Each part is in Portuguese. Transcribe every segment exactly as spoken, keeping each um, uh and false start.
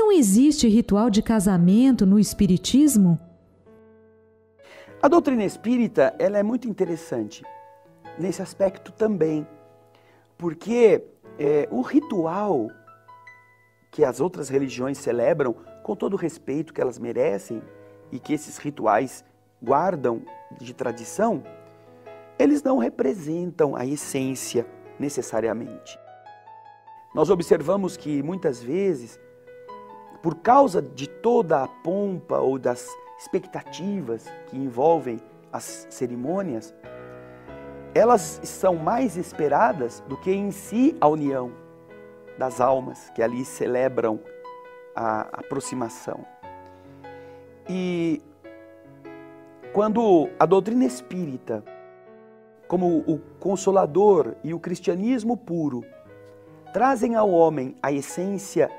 não existe ritual de casamento no espiritismo? A doutrina espírita, ela é muito interessante nesse aspecto também, porque é, o ritual que as outras religiões celebram, com todo o respeito que elas merecem e que esses rituais guardam de tradição, eles não representam a essência necessariamente. Nós observamos que muitas vezes, por causa de toda a pompa ou das expectativas que envolvem as cerimônias, elas são mais esperadas do que em si a união das almas que ali celebram a aproximação. E quando a doutrina espírita, como o Consolador e o cristianismo puro, trazem ao homem a essência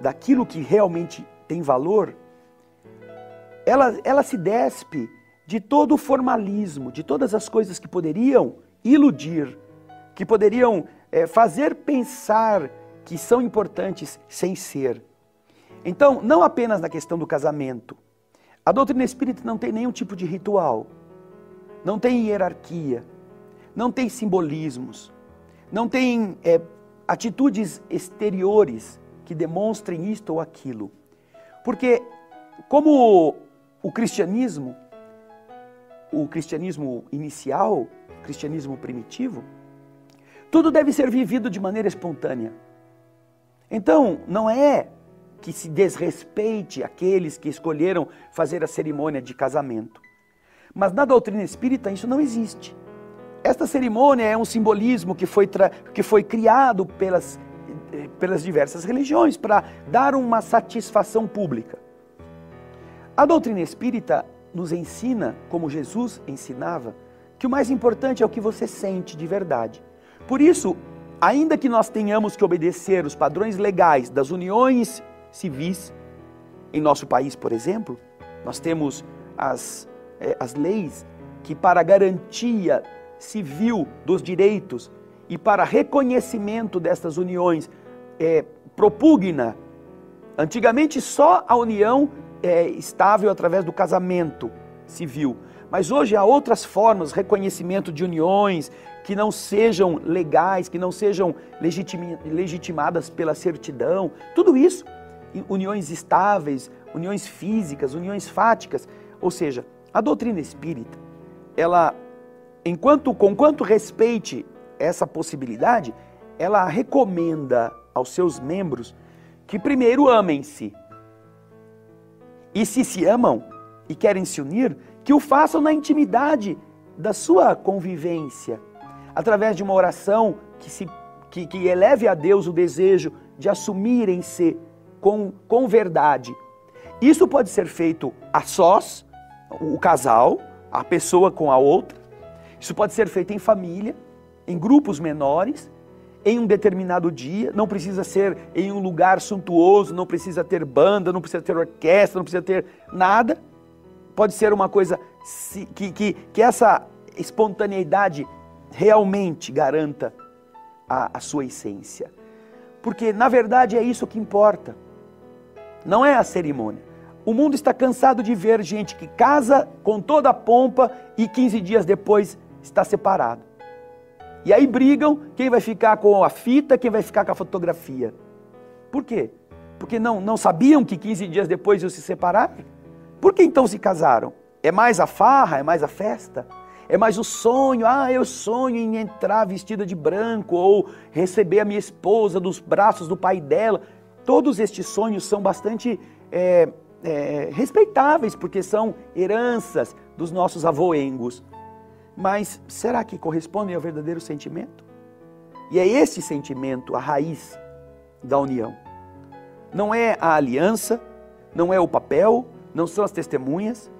daquilo que realmente tem valor, ela, ela se despe de todo o formalismo, de todas as coisas que poderiam iludir, que poderiam é, fazer pensar que são importantes sem ser. Então, não apenas na questão do casamento, a doutrina espírita não tem nenhum tipo de ritual, não tem hierarquia, não tem simbolismos, não tem é, atitudes exteriores que demonstrem isto ou aquilo. Porque como o cristianismo, o cristianismo inicial, o cristianismo primitivo, tudo deve ser vivido de maneira espontânea. Então, não é que se desrespeite aqueles que escolheram fazer a cerimônia de casamento. Mas na doutrina espírita isso não existe. Esta cerimônia é um simbolismo que foi, tra... que foi criado pelas, pelas diversas religiões para dar uma satisfação pública. A doutrina espírita nos ensina, como Jesus ensinava, que o mais importante é o que você sente de verdade. Por isso, ainda que nós tenhamos que obedecer os padrões legais das uniões civis, em nosso país, por exemplo, nós temos as... as leis que, para garantia civil dos direitos e para reconhecimento destas uniões, é, propugna antigamente só a união é, estável através do casamento civil, mas hoje há outras formas, reconhecimento de uniões que não sejam legais, que não sejam legitima, legitimadas pela certidão, tudo isso, uniões estáveis, uniões físicas, uniões fáticas, ou seja, a doutrina espírita, ela, enquanto, conquanto respeite essa possibilidade, ela recomenda aos seus membros que primeiro amem-se. E se se amam e querem se unir, que o façam na intimidade da sua convivência, através de uma oração que, se, que, que eleve a Deus o desejo de assumirem-se com, com verdade. Isso pode ser feito a sós, o casal, a pessoa com a outra. Isso pode ser feito em família, em grupos menores, em um determinado dia. Não precisa ser em um lugar suntuoso, não precisa ter banda, não precisa ter orquestra, não precisa ter nada. Pode ser uma coisa que, que, que essa espontaneidade realmente garanta a, a sua essência. Porque, na verdade, é isso que importa. Não é a cerimônia. O mundo está cansado de ver gente que casa com toda a pompa e quinze dias depois está separado. E aí brigam quem vai ficar com a fita, quem vai ficar com a fotografia. Por quê? Porque não, não sabiam que quinze dias depois iam se separar? Por que então se casaram? É mais a farra? É mais a festa? É mais o sonho? Ah, eu sonho em entrar vestida de branco ou receber a minha esposa dos braços do pai dela. Todos estes sonhos são bastante... É, É, respeitáveis, porque são heranças dos nossos avoengos. Mas será que correspondem ao verdadeiro sentimento? E é esse sentimento a raiz da união. Não é a aliança, não é o papel, não são as testemunhas.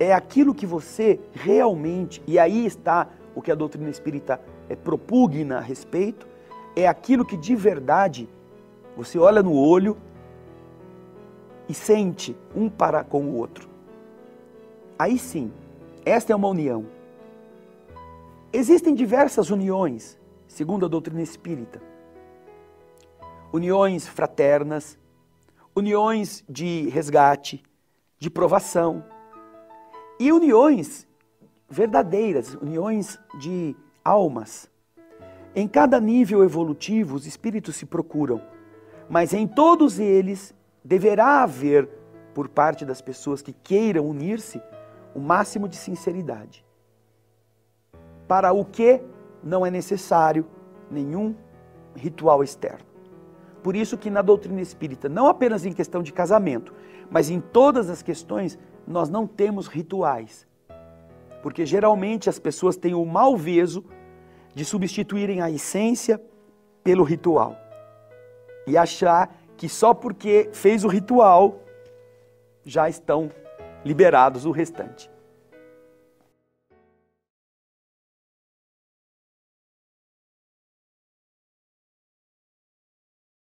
É aquilo que você realmente, e aí está o que a doutrina espírita é, propugna a respeito, é aquilo que de verdade você olha no olho e sente um para com o outro. Aí sim, esta é uma união. Existem diversas uniões, segundo a doutrina espírita. Uniões fraternas, uniões de resgate, de provação e uniões verdadeiras, uniões de almas. Em cada nível evolutivo os espíritos se procuram, mas em todos eles deverá haver, por parte das pessoas que queiram unir-se, o máximo de sinceridade, para o que não é necessário nenhum ritual externo. Por isso que na doutrina espírita, não apenas em questão de casamento, mas em todas as questões, nós não temos rituais. Porque geralmente as pessoas têm o malveso de substituírem a essência pelo ritual. E achar que só porque fez o ritual, já estão liberados o restante.